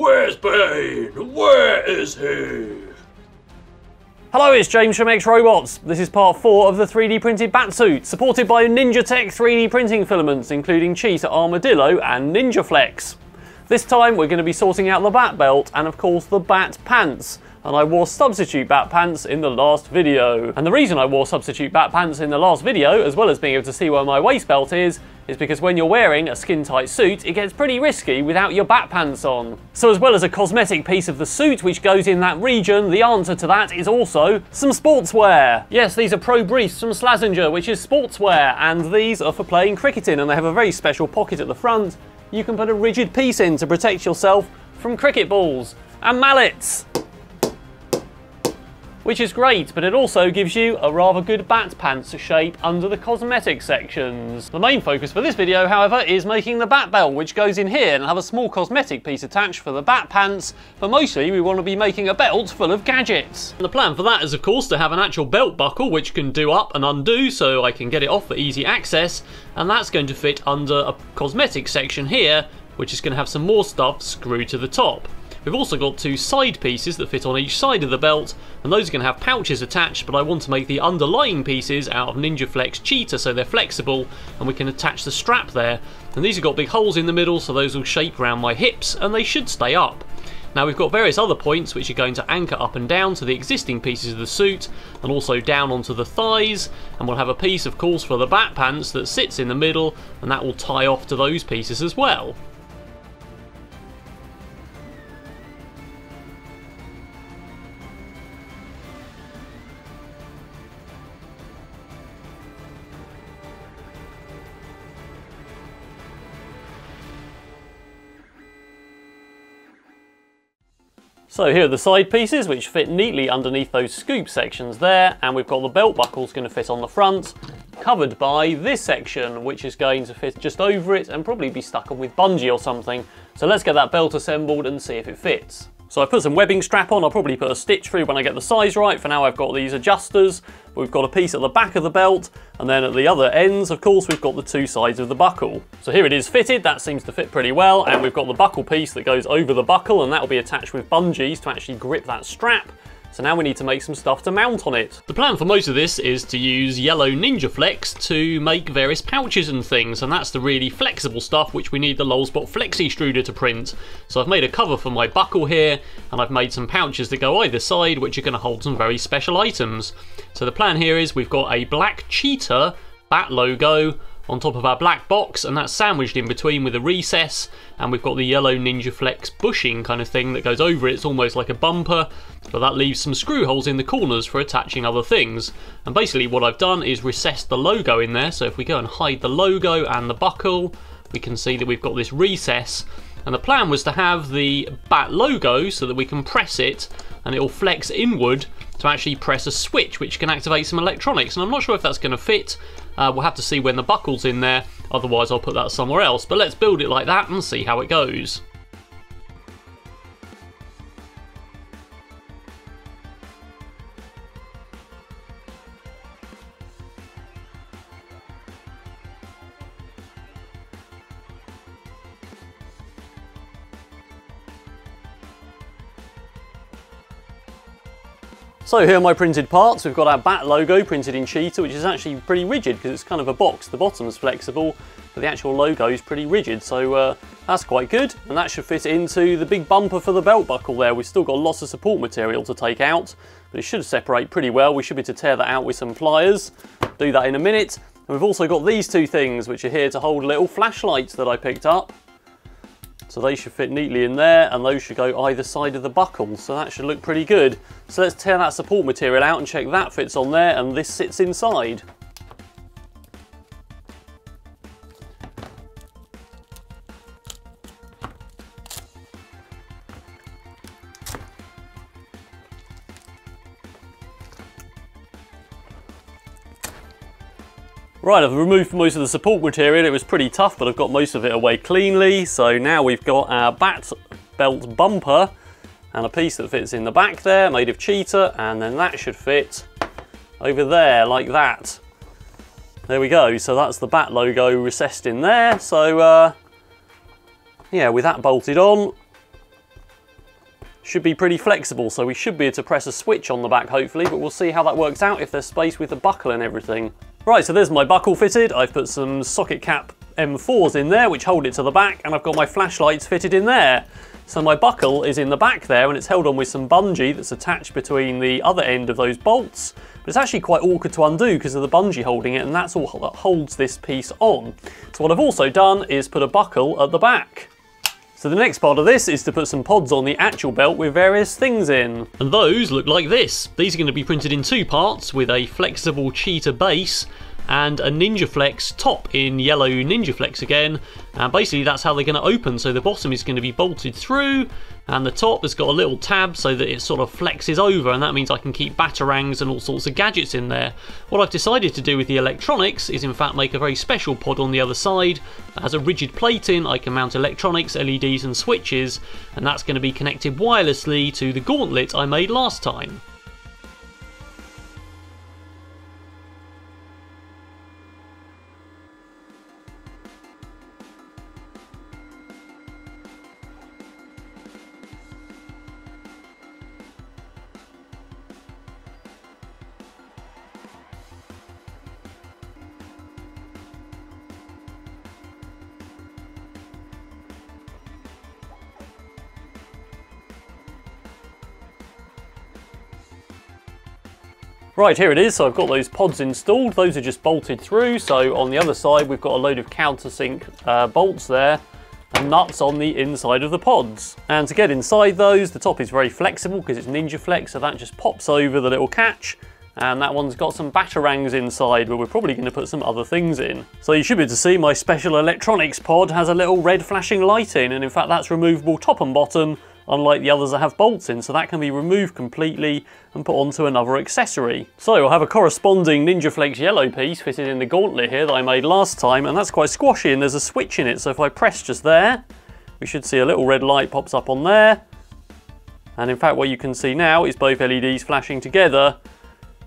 Where's Bane? Where is he? Hello, it's James from X-Robots. This is part 4 of the 3D printed Batsuit, supported by NinjaTek 3D printing filaments, including Cheetah, Armadillo and NinjaFlex. This time we're going to be sorting out the bat belt and of course the bat pants. And I wore substitute bat pants in the last video. And the reason I wore substitute bat pants in the last video, as well as being able to see where my waist belt is because when you're wearing a skin tight suit, it gets pretty risky without your bat pants on. So as well as a cosmetic piece of the suit which goes in that region, the answer to that is also some sportswear. Yes, these are pro briefs from Slazenger, which is sportswear, and these are for playing cricket in, and they have a very special pocket at the front. You can put a rigid piece in to protect yourself from cricket balls and mallets, which is great, but it also gives you a rather good bat pants shape under the cosmetic sections. The main focus for this video, however, is making the bat belt, which goes in here and have a small cosmetic piece attached for the bat pants, but mostly we want to be making a belt full of gadgets. And the plan for that is, of course, to have an actual belt buckle which can do up and undo so I can get it off for easy access, and that's going to fit under a cosmetic section here, which is going to have some more stuff screwed to the top. We've also got two side pieces that fit on each side of the belt, and those are going to have pouches attached, but I want to make the underlying pieces out of NinjaFlex Cheetah so they're flexible and we can attach the strap there. And these have got big holes in the middle, so those will shape around my hips and they should stay up. Now we've got various other points which are going to anchor up and down to the existing pieces of the suit and also down onto the thighs, and we'll have a piece of course for the bat pants that sits in the middle and that will tie off to those pieces as well. So here are the side pieces which fit neatly underneath those scoop sections there, and we've got the belt buckles going to fit on the front, covered by this section which is going to fit just over it and probably be stuck on with bungee or something. So let's get that belt assembled and see if it fits. So I put some webbing strap on. I'll probably put a stitch through when I get the size right. For now I've got these adjusters, but we've got a piece at the back of the belt, and then at the other ends of course we've got the two sides of the buckle. So here it is fitted, that seems to fit pretty well, and we've got the buckle piece that goes over the buckle and that will be attached with bungees to actually grip that strap. So now we need to make some stuff to mount on it. The plan for most of this is to use yellow NinjaFlex to make various pouches and things, and that's the really flexible stuff which we need the LulzBot Flexistruder to print. So I've made a cover for my buckle here, and I've made some pouches that go either side which are going to hold some very special items. So the plan here is we've got a black cheetah bat logo on top of our black box, and that's sandwiched in between with a recess, and we've got the yellow NinjaFlex bushing kind of thing that goes over it. It's almost like a bumper, but that leaves some screw holes in the corners for attaching other things. And basically what I've done is recessed the logo in there, so if we go and hide the logo and the buckle, we can see that we've got this recess, and the plan was to have the bat logo so that we can press it and it will flex inward to actually press a switch which can activate some electronics, and I'm not sure if that's going to fit. We'll have to see when the buckle's in there, otherwise I'll put that somewhere else, but let's build it like that and see how it goes. So here are my printed parts. We've got our bat logo printed in Cheetah, which is actually pretty rigid because it's kind of a box. The bottom's flexible, but the actual logo is pretty rigid, so that's quite good. And that should fit into the big bumper for the belt buckle there. We've still got lots of support material to take out, but it should separate pretty well. We should be able to tear that out with some pliers. Do that in a minute. And we've also got these two things, which are here to hold little flashlights that I picked up. So they should fit neatly in there, and those should go either side of the buckle, so that should look pretty good. So let's tear that support material out and check that fits on there, and this sits inside. Right, I've removed most of the support material. It was pretty tough, but I've got most of it away cleanly. So now we've got our bat belt bumper and a piece that fits in the back there, made of Cheetah, and then that should fit over there like that. There we go. So that's the bat logo recessed in there. So yeah, with that bolted on, should be pretty flexible, so we should be able to press a switch on the back hopefully, but we'll see how that works out if there's space with the buckle and everything. Right, so there's my buckle fitted. I've put some socket cap M4s in there which hold it to the back, and I've got my flashlights fitted in there. So my buckle is in the back there and it's held on with some bungee that's attached between the other end of those bolts, but it's actually quite awkward to undo because of the bungee holding it, and that's all that holds this piece on. So what I've also done is put a buckle at the back. So the next part of this is to put some pods on the actual belt with various things in. And those look like this. These are going to be printed in two parts with a flexible Cheetah base and a NinjaFlex top in yellow NinjaFlex again, and basically that's how they're going to open. So the bottom is going to be bolted through and the top has got a little tab so that it sort of flexes over, and that means I can keep batarangs and all sorts of gadgets in there. What I've decided to do with the electronics is in fact make a very special pod on the other side that has a rigid plate in. I can mount electronics, LEDs and switches, and that's going to be connected wirelessly to the gauntlet I made last time. Right, here it is. So I've got those pods installed. Those are just bolted through. So on the other side, we've got a load of countersink bolts there and nuts on the inside of the pods. And to get inside those, the top is very flexible because it's NinjaFlex, so that just pops over the little catch. And that one's got some batarangs inside, where we're probably going to put some other things in. So you should be able to see my special electronics pod has a little red flashing light in, and in fact that's removable top and bottom, unlike the others that have bolts in, so that can be removed completely and put onto another accessory. So I'll have a corresponding NinjaFlex yellow piece fitted in the gauntlet here that I made last time, and that's quite squashy and there's a switch in it, so if I press just there, we should see a little red light pops up on there. And in fact what you can see now is both LEDs flashing together,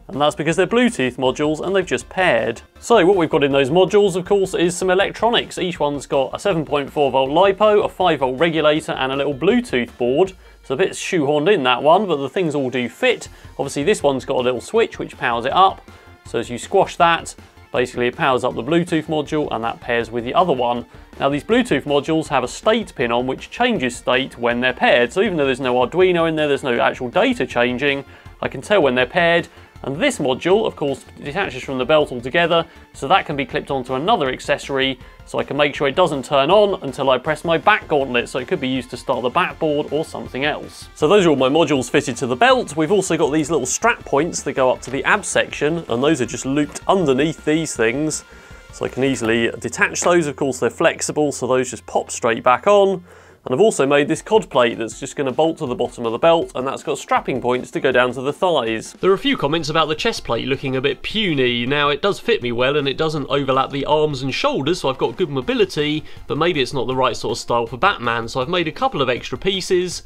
and that's because they're Bluetooth modules and they've just paired. So what we've got in those modules, of course, is some electronics. Each one's got a 7.4 volt LiPo, a 5 volt regulator and a little Bluetooth board. So a bit shoehorned in that one, but the things all do fit. Obviously this one's got a little switch which powers it up. So as you squash that, basically it powers up the Bluetooth module and that pairs with the other one. Now these Bluetooth modules have a state pin on which changes state when they're paired. So even though there's no Arduino in there, there's no actual data changing, I can tell when they're paired. And this module, of course, detaches from the belt altogether, so that can be clipped onto another accessory, so I can make sure it doesn't turn on until I press my back gauntlet, so it could be used to start the back board or something else. So those are all my modules fitted to the belt. We've also got these little strap points that go up to the ab section, and those are just looped underneath these things, so I can easily detach those. Of course, they're flexible, so those just pop straight back on. And I've also made this cod plate that's just going to bolt to the bottom of the belt, and that's got strapping points to go down to the thighs. There are a few comments about the chest plate looking a bit puny. Now it does fit me well and it doesn't overlap the arms and shoulders, so I've got good mobility, but maybe it's not the right sort of style for Batman, so I've made a couple of extra pieces,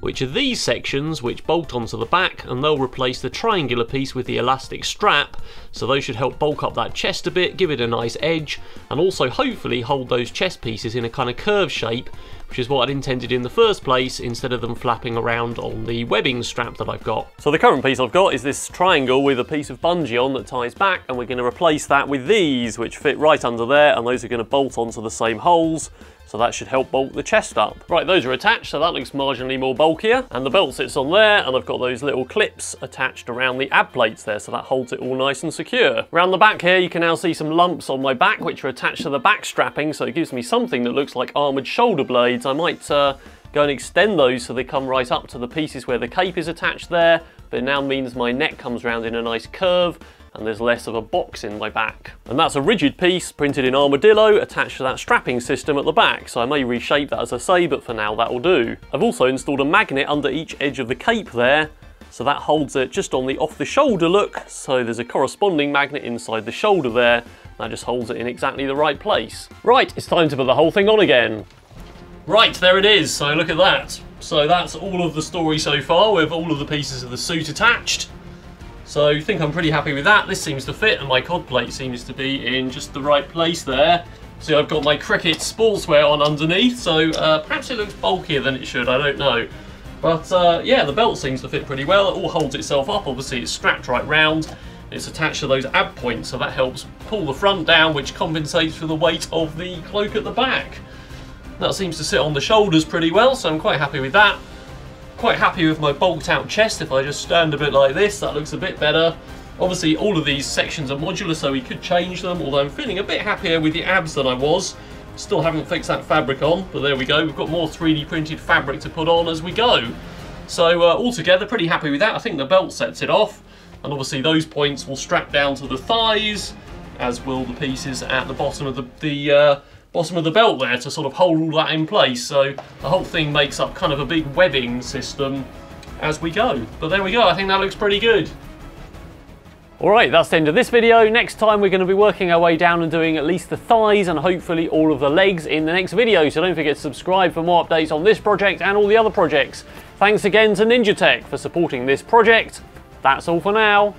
which are these sections which bolt onto the back, and they'll replace the triangular piece with the elastic strap, so those should help bulk up that chest a bit, give it a nice edge, and also hopefully hold those chest pieces in a kind of curved shape, which is what I'd intended in the first place, instead of them flapping around on the webbing strap that I've got. So the current piece I've got is this triangle with a piece of bungee on that ties back, and we're going to replace that with these, which fit right under there, and those are going to bolt onto the same holes. So that should help bulk the chest up. Right, those are attached, so that looks marginally more bulkier. And the belt sits on there, and I've got those little clips attached around the ab plates there, so that holds it all nice and secure. Around the back here, you can now see some lumps on my back, which are attached to the back strapping, so it gives me something that looks like armoured shoulder blades. I might go and extend those so they come right up to the pieces where the cape is attached there, but it now means my neck comes round in a nice curve, and there's less of a box in my back. And that's a rigid piece printed in Armadillo attached to that strapping system at the back, so I may reshape that as I say, but for now that'll do. I've also installed a magnet under each edge of the cape there, so that holds it just on the off the shoulder look, so there's a corresponding magnet inside the shoulder there, that just holds it in exactly the right place. Right, it's time to put the whole thing on again. Right, there it is, so look at that. So that's all of the story so far with all of the pieces of the suit attached. So I think I'm pretty happy with that. This seems to fit, and my cod plate seems to be in just the right place there. So I've got my cricket sportswear on underneath, so perhaps it looks bulkier than it should, I don't know. But yeah, the belt seems to fit pretty well. It all holds itself up. Obviously, it's strapped right round. It's attached to those ab points, so that helps pull the front down, which compensates for the weight of the cloak at the back. That seems to sit on the shoulders pretty well, so I'm quite happy with that. Quite happy with my bulked-out chest. If I just stand a bit like this, that looks a bit better. Obviously, all of these sections are modular, so we could change them, although I'm feeling a bit happier with the abs than I was. Still haven't fixed that fabric on, but there we go. We've got more 3D printed fabric to put on as we go. So altogether, pretty happy with that. I think the belt sets it off. And obviously those points will strap down to the thighs, as will the pieces at the bottom of the bottom of the belt there to sort of hold all that in place. So the whole thing makes up kind of a big webbing system as we go. But there we go, I think that looks pretty good. Alright, that's the end of this video. Next time we're going to be working our way down and doing at least the thighs and hopefully all of the legs in the next video. So don't forget to subscribe for more updates on this project and all the other projects. Thanks again to NinjaTek for supporting this project. That's all for now.